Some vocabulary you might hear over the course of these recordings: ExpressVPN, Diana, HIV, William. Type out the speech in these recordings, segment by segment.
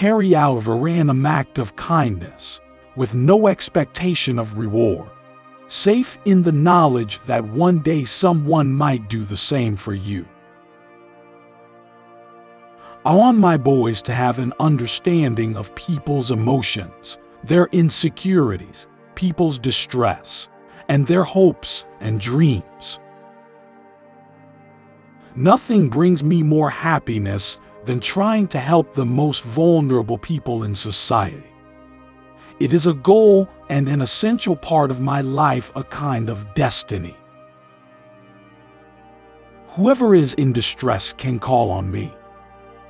carry out a random act of kindness with no expectation of reward, safe in the knowledge that one day someone might do the same for you. I want my boys to have an understanding of people's emotions, their insecurities, people's distress, and their hopes and dreams. Nothing brings me more happiness than trying to help the most vulnerable people in society. It is a goal and an essential part of my life, a kind of destiny. Whoever is in distress can call on me.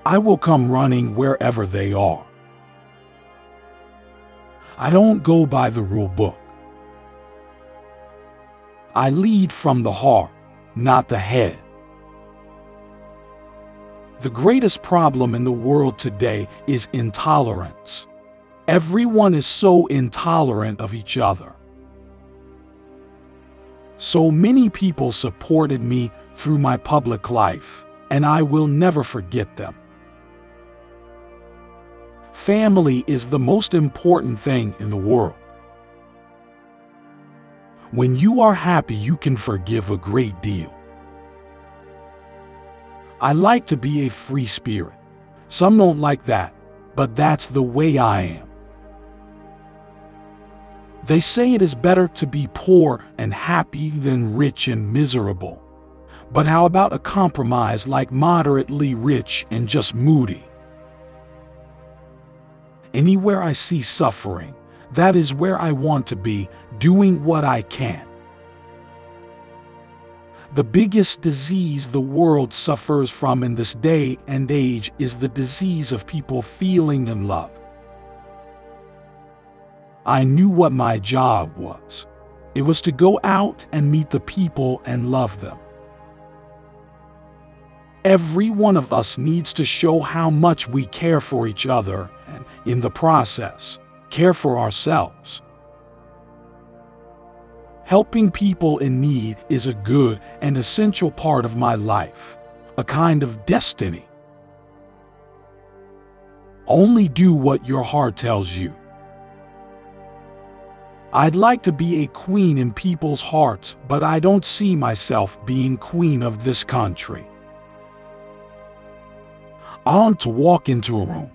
I will come running wherever they are. I don't go by the rule book. I lead from the heart, not the head. The greatest problem in the world today is intolerance. Everyone is so intolerant of each other. So many people supported me through my public life, and I will never forget them. Family is the most important thing in the world. When you are happy, you can forgive a great deal. I like to be a free spirit. Some don't like that, but that's the way I am. They say it is better to be poor and happy than rich and miserable. But how about a compromise like moderately rich and just moody? Anywhere I see suffering, that is where I want to be, doing what I can. The biggest disease the world suffers from in this day and age is the disease of people feeling in love. I knew what my job was. It was to go out and meet the people and love them. Every one of us needs to show how much we care for each other and, in the process, care for ourselves. Helping people in need is a good and essential part of my life, a kind of destiny. Only do what your heart tells you. I'd like to be a queen in people's hearts, but I don't see myself being queen of this country. I want to walk into a room,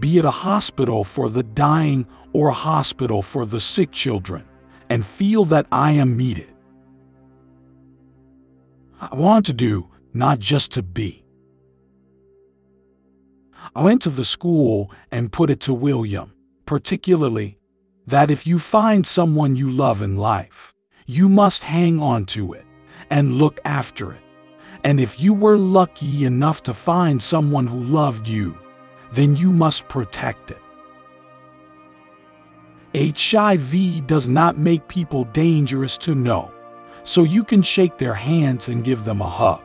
be it a hospital for the dying or a hospital for the sick children, and feel that I am needed. I want to do, not just to be. I went to the school and put it to William, particularly, that if you find someone you love in life, you must hang on to it and look after it. And if you were lucky enough to find someone who loved you, then you must protect it. HIV does not make people dangerous to know, so you can shake their hands and give them a hug.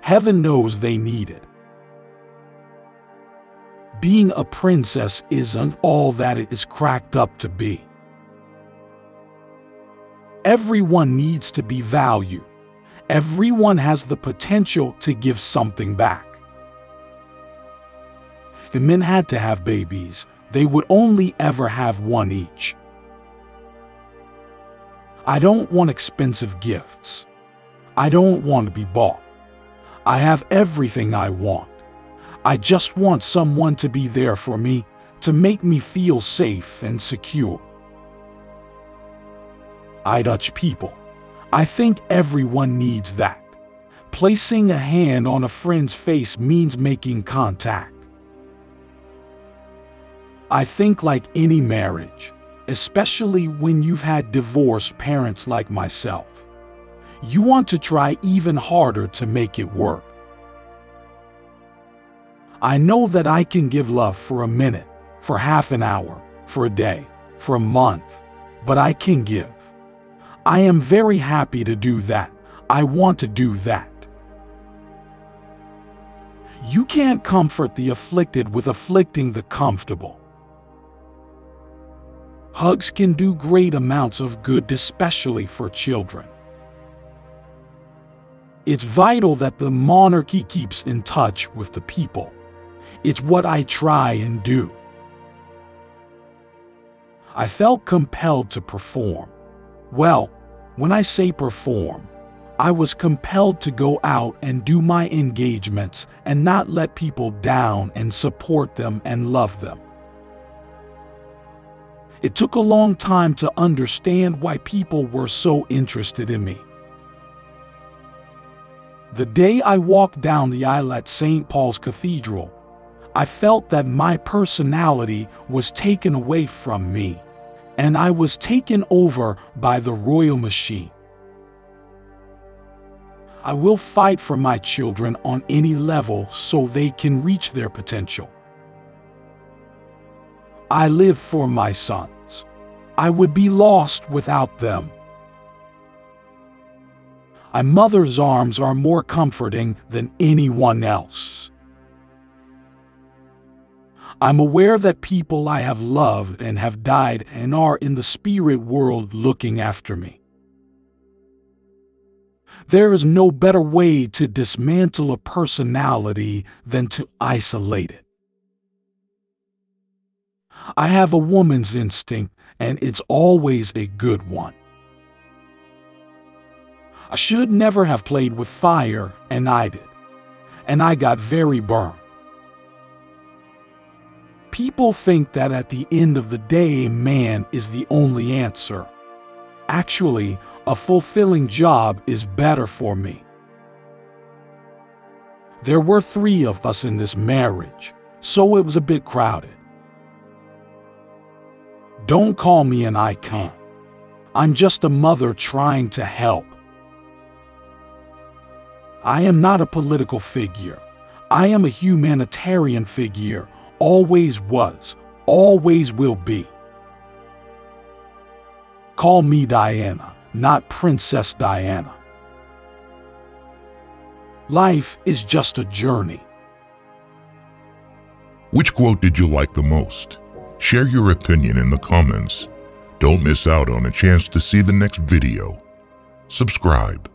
Heaven knows they need it. Being a princess isn't all that it is cracked up to be. Everyone needs to be valued. Everyone has the potential to give something back. If men had to have babies, they would only ever have one each. I don't want expensive gifts. I don't want to be bought. I have everything I want. I just want someone to be there for me, to make me feel safe and secure. I touch people. I think everyone needs that. Placing a hand on a friend's face means making contact. I think like any marriage, especially when you've had divorced parents like myself, you want to try even harder to make it work. I know that I can give love for a minute, for half an hour, for a day, for a month, but I can give. I am very happy to do that. I want to do that. You can't comfort the afflicted with afflicting the comfortable. Hugs can do great amounts of good, especially for children. It's vital that the monarchy keeps in touch with the people. It's what I try and do. I felt compelled to perform. Well, when I say perform, I was compelled to go out and do my engagements and not let people down and support them and love them. It took a long time to understand why people were so interested in me. The day I walked down the aisle at St. Paul's Cathedral, I felt that my personality was taken away from me, and I was taken over by the royal machine. I will fight for my children on any level so they can reach their potential. I live for my sons. I would be lost without them. My mother's arms are more comforting than anyone else. I'm aware that people I have loved and have died and are in the spirit world looking after me. There is no better way to dismantle a personality than to isolate it. I have a woman's instinct, and it's always a good one. I should never have played with fire, and I did. And I got very burned. People think that at the end of the day, man is the only answer. Actually, a fulfilling job is better for me. There were 3 of us in this marriage, so it was a bit crowded. Don't call me an icon. I'm just a mother trying to help. I am not a political figure. I am a humanitarian figure. Always was, always will be. Call me Diana, not Princess Diana. Life is just a journey. Which quote did you like the most? Share your opinion in the comments. Don't miss out on a chance to see the next video. Subscribe.